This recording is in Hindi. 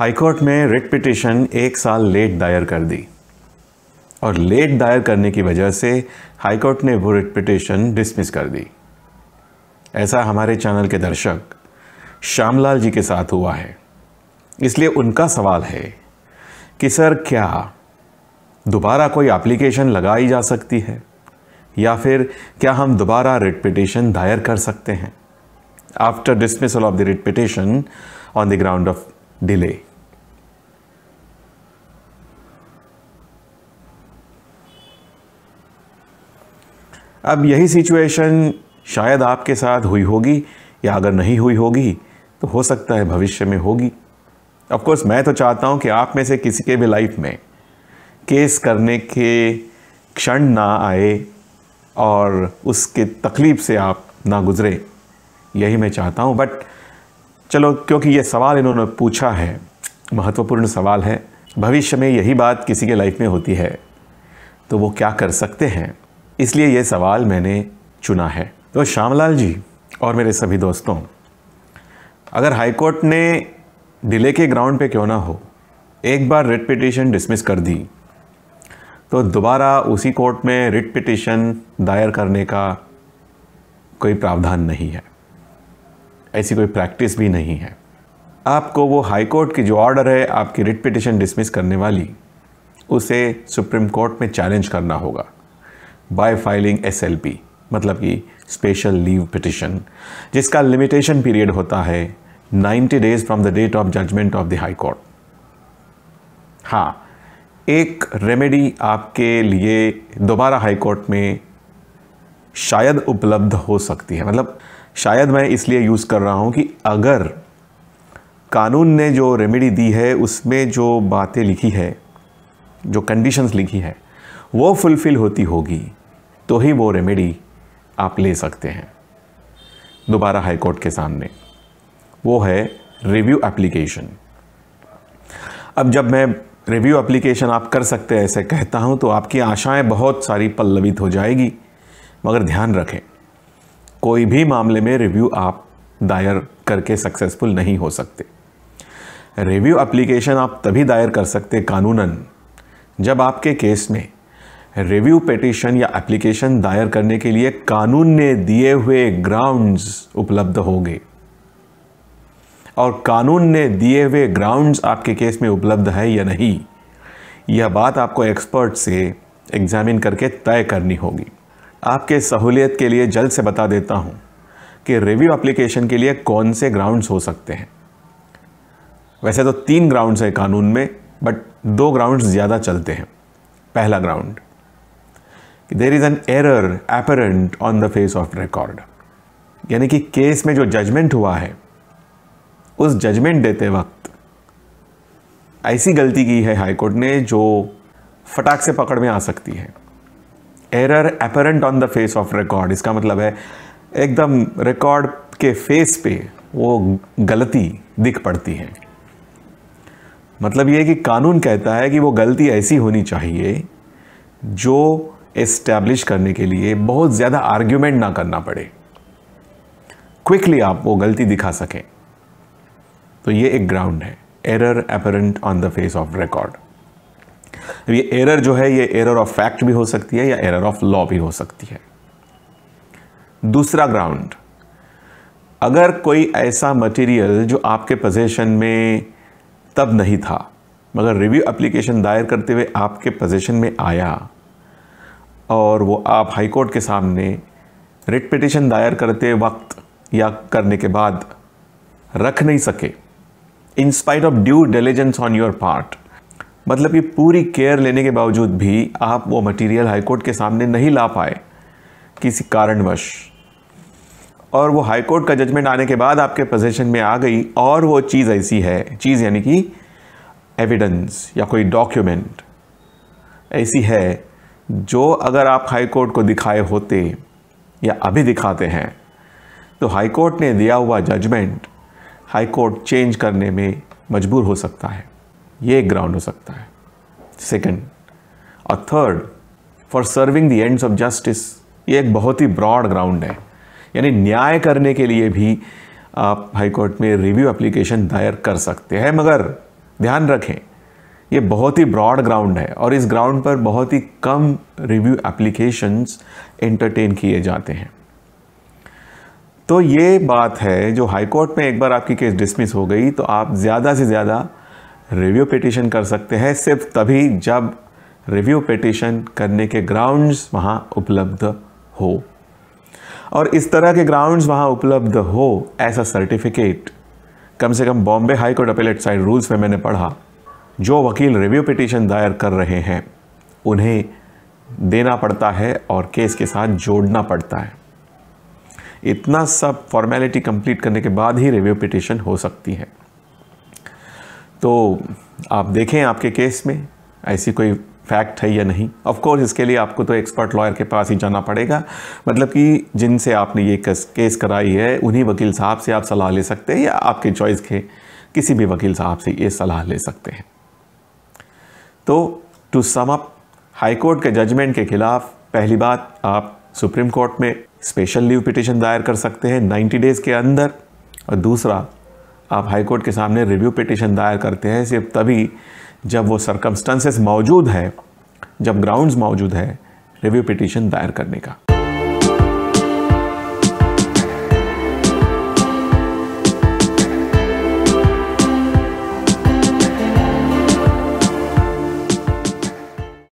हाईकोर्ट में रिट पिटिशन 1 साल लेट दायर कर दी और लेट दायर करने की वजह से हाईकोर्ट ने वो रिट पिटिशन डिसमिस कर दी। ऐसा हमारे चैनल के दर्शक श्यामलाल जी के साथ हुआ है, इसलिए उनका सवाल है कि सर क्या दोबारा कोई एप्लीकेशन लगाई जा सकती है या फिर क्या हम दोबारा रिट पिटिशन दायर कर सकते हैं after dismissal of the writ petition on the ground of delay. अब यही सिचुएशन शायद आपके साथ हुई होगी या अगर नहीं हुई होगी तो हो सकता है भविष्य में होगी। ऑफ कोर्स मैं तो चाहता हूं कि आप में से किसी के भी लाइफ में केस करने के क्षण ना आए और उसके तकलीफ से आप ना गुजरे, यही मैं चाहता हूं। बट चलो, क्योंकि ये सवाल इन्होंने पूछा है, महत्वपूर्ण सवाल है, भविष्य में यही बात किसी के लाइफ में होती है तो वो क्या कर सकते हैं, इसलिए ये सवाल मैंने चुना है। तो श्यामलाल जी और मेरे सभी दोस्तों, अगर हाईकोर्ट ने डिले के ग्राउंड पे क्यों ना हो एक बार रिट पिटिशन डिसमिस कर दी तो दोबारा उसी कोर्ट में रिट पिटिशन दायर करने का कोई प्रावधान नहीं है, ऐसी कोई प्रैक्टिस भी नहीं है। आपको वो हाईकोर्ट की जो ऑर्डर है आपकी रिट पिटिशन डिसमिस करने वाली, उसे सुप्रीम कोर्ट में चैलेंज करना होगा बाय फाइलिंग एसएलपी, मतलब कि स्पेशल लीव पिटिशन, जिसका लिमिटेशन पीरियड होता है 90 days from the date of judgment of the high court. हाँ, एक रेमेडी आपके लिए दोबारा हाई कोर्ट में शायद उपलब्ध हो सकती है, मतलब शायद मैं इसलिए यूज़ कर रहा हूँ कि अगर कानून ने जो रेमेडी दी है उसमें जो बातें लिखी है, जो कंडीशंस लिखी है वो फुलफ़िल होती होगी तो ही वो रेमेडी आप ले सकते हैं दोबारा हाई कोर्ट के सामने, वो है रिव्यू एप्लीकेशन। अब जब मैं रिव्यू एप्लीकेशन आप कर सकते हैं ऐसे कहता हूँ तो आपकी आशाएं बहुत सारी पल्लवित हो जाएगी, मगर ध्यान रखें कोई भी मामले में रिव्यू आप दायर करके सक्सेसफुल नहीं हो सकते। रिव्यू एप्लीकेशन आप तभी दायर कर सकते कानूनन जब आपके केस में रिव्यू पिटीशन या एप्लीकेशन दायर करने के लिए कानून ने दिए हुए ग्राउंड्स उपलब्ध होंगे और कानून ने दिए हुए ग्राउंड्स आपके केस में उपलब्ध है या नहीं, यह बात आपको एक्सपर्ट से एग्जामिन करके तय करनी होगी। आपके सहूलियत के लिए जल्द से बता देता हूं कि रिव्यू एप्लीकेशन के लिए कौन से ग्राउंड्स हो सकते हैं। वैसे तो 3 ग्राउंड्स हैं कानून में, बट 2 ग्राउंड्स ज़्यादा चलते हैं। पहला ground, there is an error apparent on the face of record, यानी कि केस में जो जजमेंट हुआ है उस जजमेंट देते वक्त ऐसी गलती की है हाईकोर्ट ने जो फटाक से पकड़ में आ सकती है। Error apparent on the face of record, इसका मतलब है एकदम रिकॉर्ड के फेस पे वो गलती दिख पड़ती है। मतलब ये कि कानून कहता है कि वो गलती ऐसी होनी चाहिए जो एस्टैब्लिश करने के लिए बहुत ज़्यादा आर्ग्यूमेंट ना करना पड़े, क्विकली आप वो गलती दिखा सकें। तो ये एक ग्राउंड है, error apparent on the face of record. ये एरर जो है ये एरर ऑफ फैक्ट भी हो सकती है या एरर ऑफ लॉ भी हो सकती है। दूसरा ग्राउंड, अगर कोई ऐसा मटेरियल जो आपके पोजीशन में तब नहीं था मगर रिव्यू एप्लीकेशन दायर करते हुए आपके पोजीशन में आया और वो आप हाईकोर्ट के सामने रिट पिटिशन दायर करते वक्त या करने के बाद रख नहीं सके, in spite of due diligence on your part, मतलब कि पूरी केयर लेने के बावजूद भी आप वो मटेरियल हाईकोर्ट के सामने नहीं ला पाए किसी कारणवश, और वो हाईकोर्ट का जजमेंट आने के बाद आपके पोजीशन में आ गई और वो चीज़ ऐसी है, चीज़ यानी कि एविडेंस या कोई डॉक्यूमेंट ऐसी है जो अगर आप हाईकोर्ट को दिखाए होते या अभी दिखाते हैं तो हाईकोर्ट ने दिया हुआ जजमेंट हाईकोर्ट चेंज करने में मजबूर हो सकता है। ये एक ग्राउंड हो सकता है, सेकंड। और third, for serving the ends of justice, ये एक बहुत ही ब्रॉड ग्राउंड है, यानी न्याय करने के लिए भी आप हाईकोर्ट में रिव्यू एप्लीकेशन दायर कर सकते हैं, मगर ध्यान रखें ये बहुत ही ब्रॉड ग्राउंड है और इस ग्राउंड पर बहुत ही कम रिव्यू एप्लीकेशंस एंटरटेन किए जाते हैं। तो ये बात है जो हाई कोर्ट में एक बार आपकी केस डिसमिस हो गई तो आप ज़्यादा से ज़्यादा रिव्यू पिटीशन कर सकते हैं सिर्फ तभी जब रिव्यू पिटीशन करने के ग्राउंड्स वहाँ उपलब्ध हो, और इस तरह के ग्राउंड्स वहाँ उपलब्ध हो ऐसा सर्टिफिकेट कम से कम Bombay high court appellate side rules में मैंने पढ़ा जो वकील रिव्यू पिटीशन दायर कर रहे हैं उन्हें देना पड़ता है और केस के साथ जोड़ना पड़ता है। इतना सब फॉर्मेलिटी कंप्लीट करने के बाद ही रिव्यू पिटीशन हो सकती है। तो आप देखें आपके केस में ऐसी कोई फैक्ट है या नहीं। ऑफ कोर्स इसके लिए आपको तो एक्सपर्ट लॉयर के पास ही जाना पड़ेगा, मतलब कि जिनसे आपने ये केस कराई है उन्हीं वकील साहब से आप सलाह ले सकते हैं या आपके चॉइस के किसी भी वकील साहब से ये सलाह ले सकते हैं। तो to sum up, high court के जजमेंट के खिलाफ पहली बात आप सुप्रीम कोर्ट में स्पेशल लीव पिटीशन दायर कर सकते हैं 90 डेज़ के अंदर, और दूसरा आप हाई कोर्ट के सामने रिव्यू पिटीशन दायर करते हैं सिर्फ तभी जब वो सर्कमस्टेंसेस मौजूद है, जब ग्राउंड्स मौजूद है रिव्यू पिटीशन दायर करने का।